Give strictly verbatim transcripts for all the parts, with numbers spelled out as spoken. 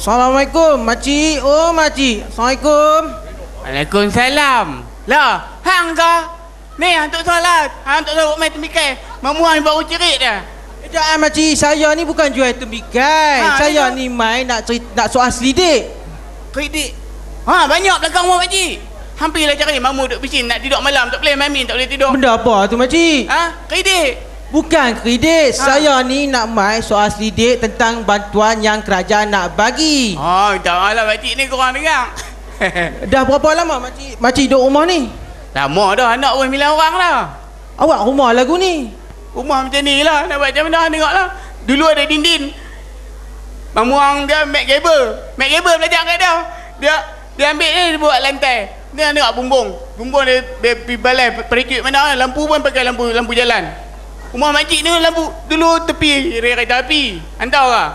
Assalamualaikum, Maci. Oh, Maci. Assalamualaikum. Waalaikumsalam. Lah, hang kah? Ni, hang tok solat. Hang tok solat main tembikai. Mamuan baru cerit dah. Ejaan Maci, saya ni bukan jual tembikai. Ha, saya ni main nak cerita, nak soal selidik. Kredit. Ha, banyak belakang rumah Maci. Hampirlah cari mamu duduk bising nak tidur malam. Tak boleh mami, tak boleh tidur. Benda apa tu, Maci? Ha, kredit. Bukan kredit, ha. Saya ni nak mai soal selidik tentang bantuan yang kerajaan nak bagi. Oh, dah lah makcik ni korang dengar. Dah berapa lama makcik, makcik duduk rumah ni? Lama dah, anak pun sembilan orang lah. Awak rumah lagu ni? Rumah macam ni lah, nak buat macam mana, tengok lah. Dulu ada dinding. Mamuang dia make cable. Make cable belajar kat dia. Dia, dia ambil ni, dia buat lantai. Dia tengok bumbung. Bumbung dia, dia pergi balai, perikut mana. Lampu pun pakai lampu lampu jalan. Rumah makcik ni lampu dulu tepi rel kereta api. Hantar lah.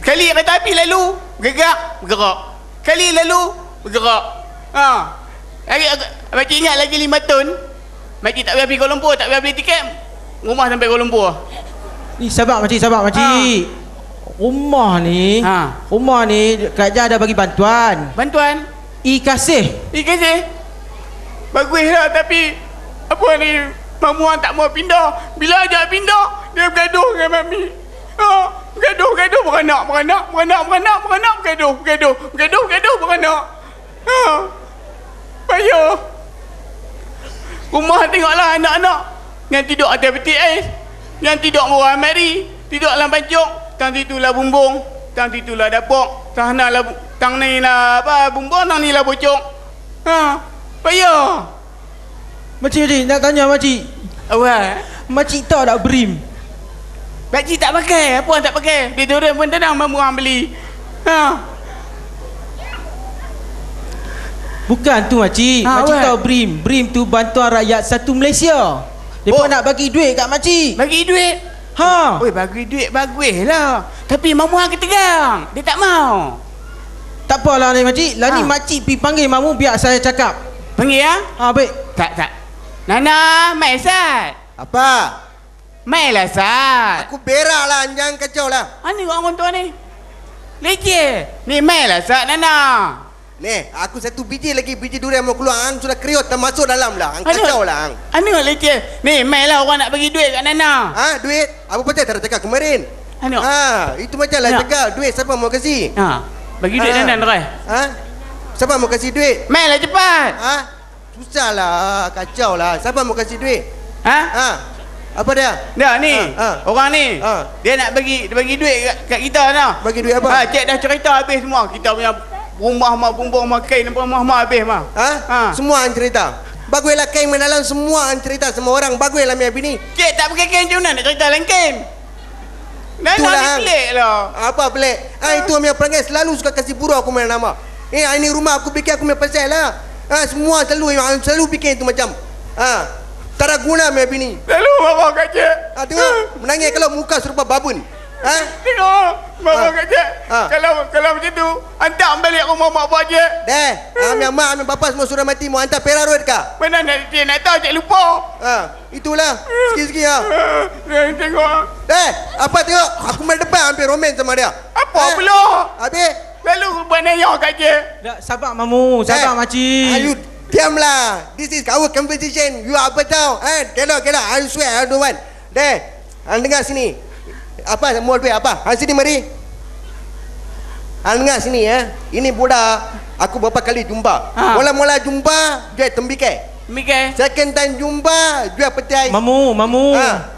Kali kereta api lalu, bergerak, bergerak. Kali lalu, bergerak. Ha. Makcik ingat lagi lima tahun. Makcik tak payah pergi Kuala Lumpur, tak payah beli tiket. Rumah sampai Kuala Lumpur. Ni sabar makcik, sabar makcik. Ha. Rumah ni, ha. Rumah ni Kak Jah dah bagi bantuan. Bantuan? E-kasih. E-kasih. Bagus lah tapi apa ni? Mamuan tak mau pindah. Bila ajak pindah, dia bergaduh dengan mami. Ha, bergaduh, bergaduh, beranak, beranak, beranak, beranak, beranak, bergaduh, bergaduh, bergaduh, bergaduh, beranak. Ha. Payuh. Rumah tengoklah anak-anak yang tidur atas P K S, yang tidur bawah almari, tidur dalam pancung, tang situlah bumbung, tang situlah dapur, tang hanalah tang nilah apa bumbung, tang nilah bocok. Ha. Payuh. Makcik ni nak tanya makcik. Awak, makcik tahu tak BRIM? Makcik tak pakai, apa tak pakai? Deodorant pun tenang mamu hang beli. Ha. Bukan tu makcik. Ha, makcik tahu BRIM. BRIM tu bantuan rakyat satu Malaysia. Depa oh. Nak bagi duit kat makcik. Bagi duit? Ha. Oi, bagi duit baguslah. Tapi mamu hang ketegang. Dia tak mau. Tak apalah ni makcik. Lah ni ha. Makcik pi panggil mamu biar saya cakap. Panggil ah? Ha? Ha, baik. Tak tak. Nana, mai Sat. Apa? Mailah Sat. Aku beraklah anjang kacau lah. Ani orang tua ni. Leceh. Ni mailah Sat Nana. Ni, aku satu biji lagi biji durian mau keluar hang sudah kriot termasuk dalam lah. Hang kacau lah hang. Ani leceh. Ni mailah orang nak bagi duit kat Nana. Ha, duit? Apa pasal tak cakap kemarin? Ani. Ha, itu macam lah cakap duit siapa mau kasi? Ha. Bagi duit Nana derai. Ha? Siapa mau kasi duit? Mailah cepat. Ha? Susahlah, kacau lah. Siapa mau kasih duit? Ha? Ha. Apa dia? Dia ni. Ha, ha. Orang ni. Ha. Dia nak bagi dia bagi duit kat, kat kita tau. Bagi duit apa? Ha, cik dah cerita habis semua. Kita punya rumah mak bumbung mak kain rumah mak habis mah. Ha? Ha. Semua hang cerita. Baguslah kain mendalam semua hang cerita semua orang. Baguslah mia bini. Cik tak pakai kain macam mana nak cerita dalam kain? Dah nak pelik lah. Apa pelik? Ha, ha. Itu mia perangai selalu suka kasih buruk aku punya nama. Eh, ini rumah aku fikir aku punya pasal lah. Ha, semua selalu selalu fikir tu macam ha, tak ada guna mia bini selalu bawa Kak Jah ha, tengok menangis kalau muka serupa babun ha? Tengok bawa ha. Kak Jah ha. Kalau kalau macam tu hantar balik rumah mak Bajet deh ha, mia mak mia bapa semua sudah mati mau hantar Perak Road kah mana nak dia nak tahu cik lupa ha, itulah sikit-sikit ha. Deh tengok deh apa tengok aku main depan hampir romen sama dia apa ha? Pula habis lalu berniaga Kak Jah. Tak sabar mamu, sabar eh, makcik. Ayu diamlah. This is our conversation. You apa tahu? Eh, kena kena. I swear I don't want. Deh, hang dengar sini. Apa mau duit apa? Hang sini mari. Hang dengar sini ya. Eh. Ini budak aku berapa kali jumpa. Ha. Mula-mula jumpa jual tembikai. Tembikai. Second time jumpa jual petai. Mamu, mamu. Ha.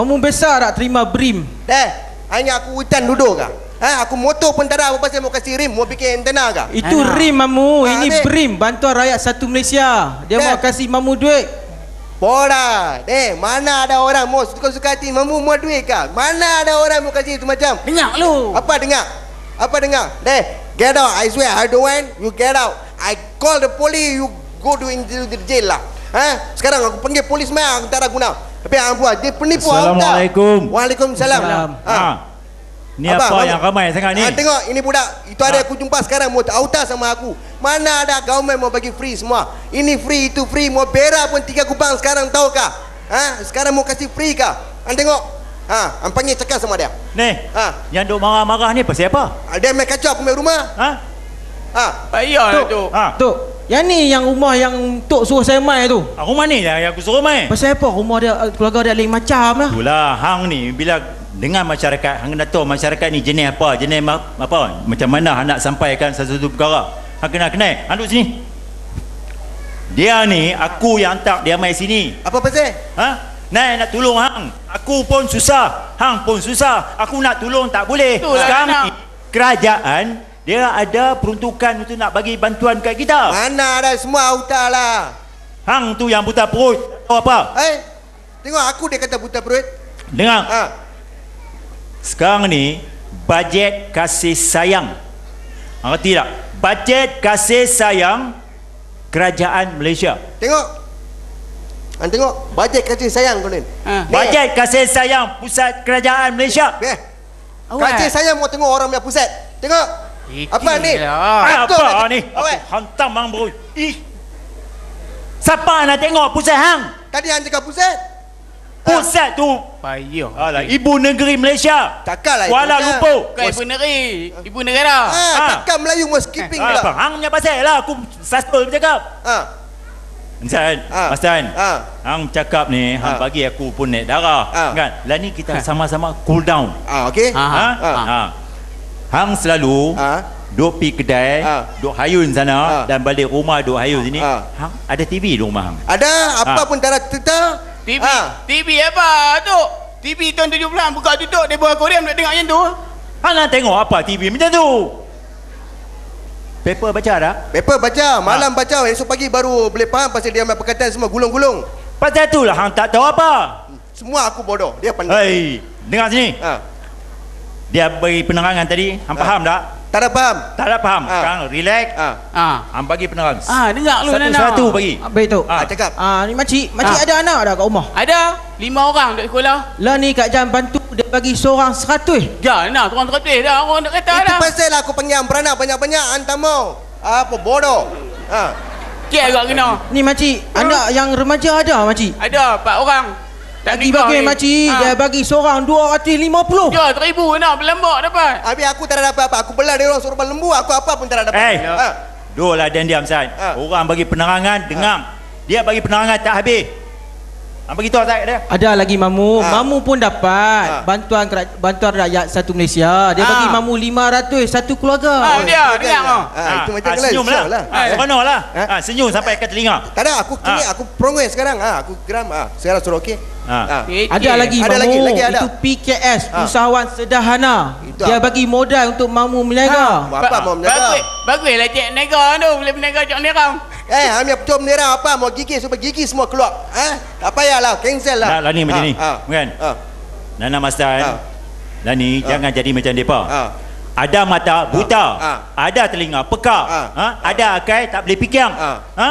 Mamu besar tak terima BRIM. Deh, hanya aku hutan duduk kah? Ha, aku motor pun tak ada apa pasal mau kasih rim, mau bikin antena ke? Itu Ana. Rim mamu, ha, ini dek. BRIM bantuan rakyat satu Malaysia. Dia dek. Mau kasih mamu duit. Bola, deh, mana ada orang mau suka-suka hati mamu mau duit ke? Mana ada orang mau kasih itu macam? Dengar lu. Apa dengar? Apa dengar? Deh, get out. I swear I don't want you get out. I call the police, you go to into the jail lah. Ha? Sekarang aku panggil polis mah, aku tak ada guna. Tapi hang buat dia penipu orang. Assalamualaikum. Waalaikumsalam. Ha. Ni apa, apa yang ramai sangat ni? Ha, tengok ini budak. Itu ada ha. Aku jumpa sekarang mau auta sama aku. Mana ada government mau bagi free semua. Ini free itu free mau berak pun tiga kubang sekarang tahukah? Ha, sekarang mau kasih free kah? Hang tengok. Ha, ampang ni cakap sama dia. Ni. Ha. Yang duk marah-marah ni pasal apa? Dia main kacau aku main rumah. Ha? Ha. Payah tu. Ha. Tu. Yang ni yang rumah yang tok suruh saya mai tu. Ha, rumah ni lah yang aku suruh mai. Pasal apa rumah dia keluarga dia lain macam lah. Itulah hang ni bila dengan masyarakat hang kena tahu masyarakat ni jenis apa, jenis apa, macam mana hang nak sampaikan sesuatu perkara. Hang kena kenal. Hang duduk sini. Dia ni aku yang hantar dia mai sini. Apa pasal? Ha? Nai nak tolong hang, aku pun susah, hang pun susah, aku nak tolong tak boleh. Itulah sekarang ni, kerajaan dia ada peruntukan untuk nak bagi bantuan kat kita. Mana dah semua hutang lah. Hang tu yang buta perut atau apa? Eh, tengok aku dia kata buta perut. Dengar ha. Sekarang ni bajet kasih sayang, hang reti tak? Bajet kasih sayang kerajaan Malaysia. Tengok Anda tengok bajet kasih sayang kau ni. Ha. Bajet kasih sayang pusat kerajaan Malaysia. Eh. Kasih sayang mau tengok orang punya pusat. Tengok. Iti apa ni? Lah. Apa, apa ni? Hantam hang bro. Ih. Siapa nak tengok pusat hang? Tadi hang cakap pusat. Pusat ha. Tu payah. Alah, ibu negeri Malaysia. Takkanlah Kuala Lumpur. Bukan ibu negeri, ibu negara. Ha, ha. Takkan Melayu mau skipping ha. Pula. Apa? Hang punya pasal lah aku sastul bercakap. Ha. Insan, Mas Tan, hang cakap ni, hang bagi aku pun naik darah, ha. Kan? Lah ni kita sama-sama cool down. Ah, okey. Ha. Ha. Ha. Ha. Hang selalu ha. Duk pi kedai, ha. Duk hayun sana ha. Dan balik rumah duk hayun sini. Ha. Hang ada T V di rumah hang? Ada, apa ha. Pun tak ada cerita. T V, ha. T V apa tu? T V tahun tujuh puluhan buka tutup dia buat koream nak tengok yang tu. Hang nak tengok apa T V macam tu? Paper baca dah? Paper baca, malam ha. Baca, esok pagi baru boleh faham pasal dia ambil perkataan semua gulung-gulung. Pasal itulah hang tak tahu apa. Semua aku bodoh, dia pandai. Hei, dengar sini. Ha. Dia bagi penerangan tadi, hang ha. Faham tak? Tak ada faham. Tak ada faham. Ha. Sekarang relax. Ah. Ha. Hang bagi penerangan. Ah, ha, dengar lu Nana. Satu-satu bagi. Baik tu. Ah, ha. Cakap. Ah, ha, ni makcik, makcik ha. Ada anak dah kat rumah? Ada. Lima orang dekat sekolah. Lah ni Kak Jan bantu dia bagi seorang seratus. Ya, nah, seorang seratus dah orang nak kata dah. Itu pasal aku pengen beranak banyak-banyak antamau. Apa bodoh. Ha. Kek agak kena. Ni makcik, ha. Anak yang remaja ada makcik? Ada, empat orang. Tak bagi bagi makcik, ha. Dia bagi seorang dua ratus lima puluh. Ya, seribu nak berlambak dapat. Habis aku tak ada apa-apa. Aku belah dia orang suruh lembu, aku apa pun tak ada dapat. Hey. Ha. Dolah dan diam San. Ha. Orang bagi penerangan, dengar. Ha. Dia bagi penerangan tak habis. Apa gitu tak dia? Ada lagi mamu, ha. Mamu pun dapat ha. Bantuan bantuan rakyat satu Malaysia. Dia ha. Bagi mamu lima ratus satu keluarga. Ha dia, dia ah. Ha, itu macam ha, senyumlah. Lah. Ha, ha. Seronoklah. Ha. Ha, senyum sampai ha. Ke telinga. Tak ada aku kini ha. Aku perongoi sekarang. Ha, aku geram ah. Ha. Sekarang suruh okey. Ha. Ha. Ada lagi ada mamu. Lagi, lagi ada. Itu P K S, ha. Usahawan sederhana. Itu dia apa? Bagi modal untuk mamu meniaga. Ha. Apa mamu meniaga? Baguslah cik niaga tu, boleh meniaga cik niaga. Eh, ambil pecum merah apa mau gigi supaya gigi semua keluar. Eh, tak payahlah, cancel lah. Lah ni macam ni. Bukan? Ha. Nana Mas Tan. Lah ni jangan jadi macam depa. Ha. Ada mata buta, ha. Ada telinga peka, ha. Ha. Ada akal tak boleh fikir. Ha. Ha.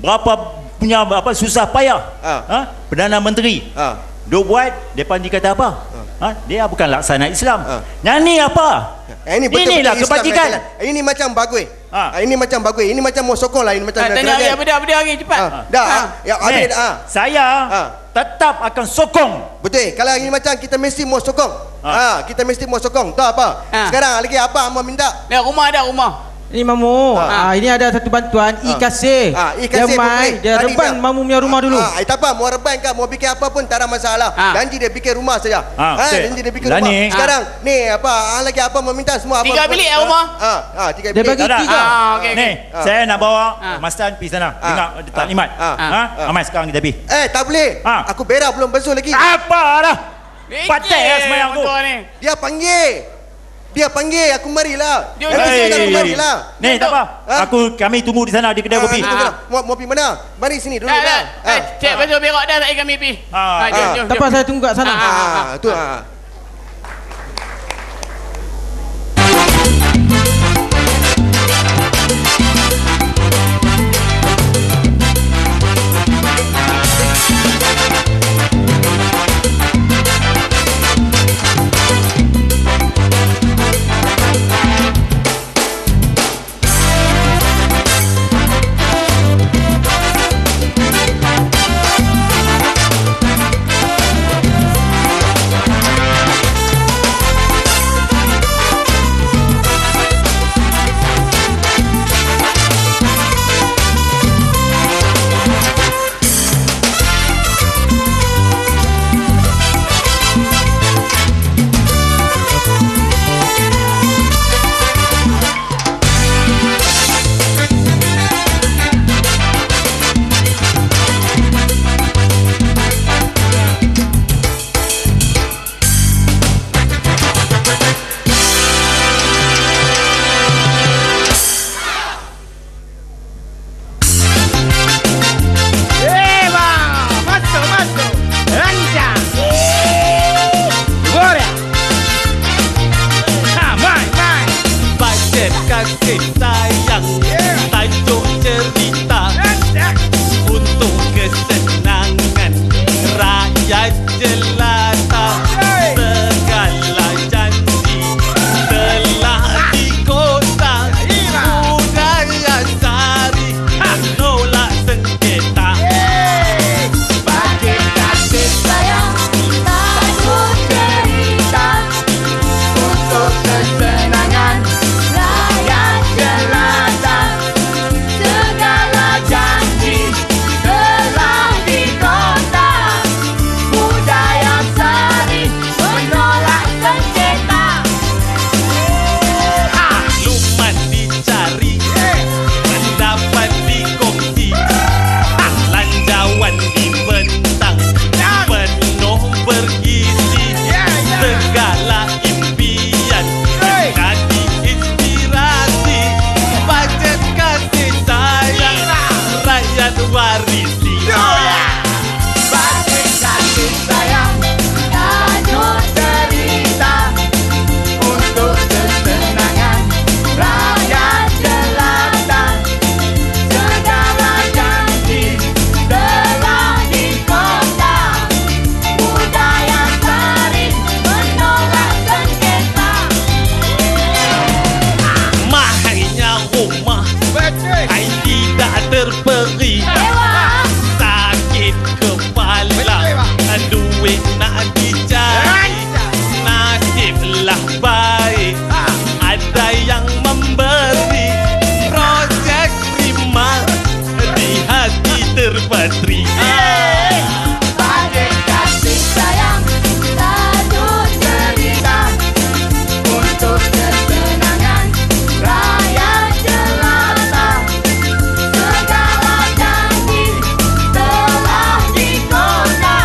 Berapa punya apa susah payah. Ha. Ha. Perdana Menteri. Ha. Duk buat depan dia kata apa? Ha. Ha. Dia bukan laksana Islam. Ha. Nyanyi apa? Eh, ini betul inilah kebajikan. Ini macam bagus. Ha. Ini macam bagus. Ini macam mau sokong lah. Ini macam ha, tanya dia benda-benda lagi cepat. Ha. Dah. Ha. Ya, habis ha. Saya ha. Tetap akan sokong. Betul. Kalau ini macam kita mesti mau sokong. Ha. Ha. Kita mesti mau sokong. Tahu apa? Ha. Sekarang lagi apa mau minta? Ya, rumah ada rumah. Ini mamu. Ha. Ha. Ini ada satu bantuan ha. I K C. Ha. I K C boleh. Dia reban mamu punya rumah dulu. Ha. Ha. Tak apa, mau reban ke, mau bikin apa pun tak ada masalah. Ha. Janji dia bikin rumah saja. Ha. Ha. Janji dia bikin rumah. Sekarang ha. Ni apa? Ha. Lagi apa mau minta semua apa? Tiga bilik ya rumah. Ha. Ha. Tiga bilik. Dia bagi tiga. Ha. Okay, okay. Ni ha. Saya nak bawa ha. Mas Tan pergi sana. Ha. Dengar ha. Taklimat. Ha. Ha. Ha. Ha. Amai sekarang kita pergi. Eh tak boleh. Ha. Aku berak belum basuh lagi. Apa dah? Patek ya semayang aku. Dia panggil. Dia panggil aku marilah. Dia panggil aku marilah. Ni tak apa. Ha? Aku kami tunggu di sana di kedai kopi. Ha. Mau mau pergi mana? Mari sini dulu dah. Eh, cek baju berak dah tak kami pergi. Ha. Tak apa saya tunggu kat sana. Ha, tu. kasih sayang, tajuk cerita untuk kesenangan rakyat jelata. Segala janji telah digoda, budaya sari nolak sengketa. Bajet kasih sayang, tajuk cerita untuk kesenangan rakyat jelata. Segala janji telah digoda, budaya sari menolak sengketa. Luman dicari, pendapat dikongsi, lanjawan dibentang, penuh bergisi. Segala impian menjadi inspirasi. Bajet kasih sayang, rakyat warisi. Bajet kasih sayang, tajuk cerita untuk kesenangan rakyat jelata. Segala janji telah digoda, budaya sering menolak sengketa. Mahainya rumah ai tidak terperi, sakit kepala, duit nak dicari. Nasiblah baik, ada yang memberi. Projek BRIM di hati terpatri. Bajet kasih sayang, tajuk cerita untuk kesenangan rakyat jelata. Segala janji telah digoda,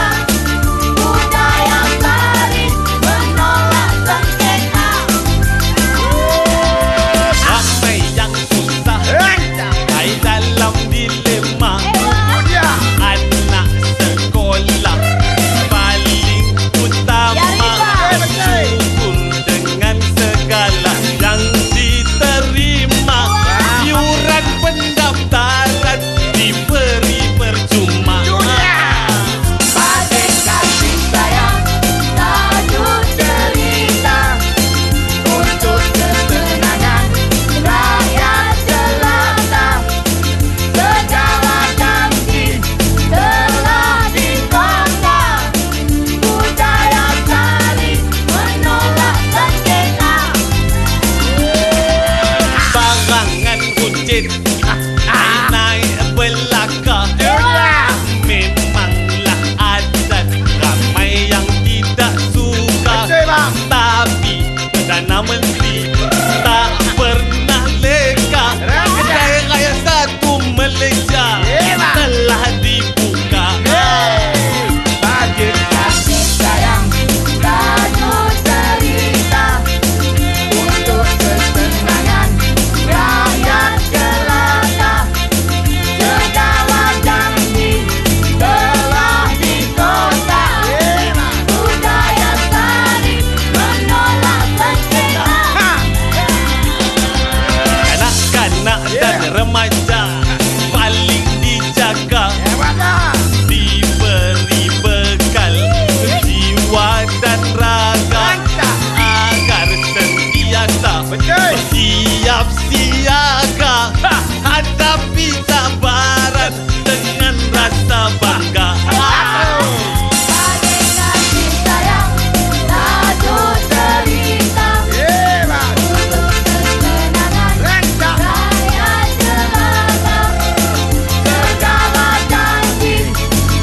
budaya sari menolak sengketa. Apa yang susah, ai dalam dilema. Anak sekolah paling utama, dukung dengan segala yang diterima. Iuran pendaftaran diberi percuma. Bajet kasih sayang, tajuk cerita untuk kesenangan rakyat jelata. Segala janji telah digoda, budaya sari menolak sengketa. Barangan runcit naik belaka, memanglah adat ramai yang tidak suka. Tapi Perdana Menteri tak pernah leka, Kaya Raya Satu Malaysia telah dibuka. Bajet kasih sayang, tajuk cerita untuk kesenangan rakyat jelata. Segala janji telah digoda, budaya sari menolak sengketa. Kanak-kanak dan remaja paling dijaga, diberi bekal jiwa dan raga, agar sentiasa bersiap siaga hadapi cabaran dengan rasa bangga. Bajet kasih sayang, tajuk cerita untuk kesenangan rakyat jelata. Segala janji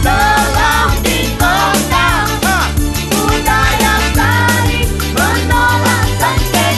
telah digoda, budaya sari menolak sengketa.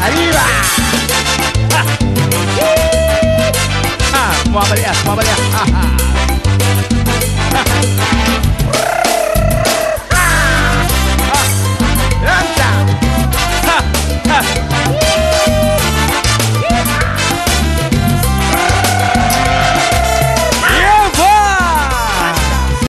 Arriba. Ah,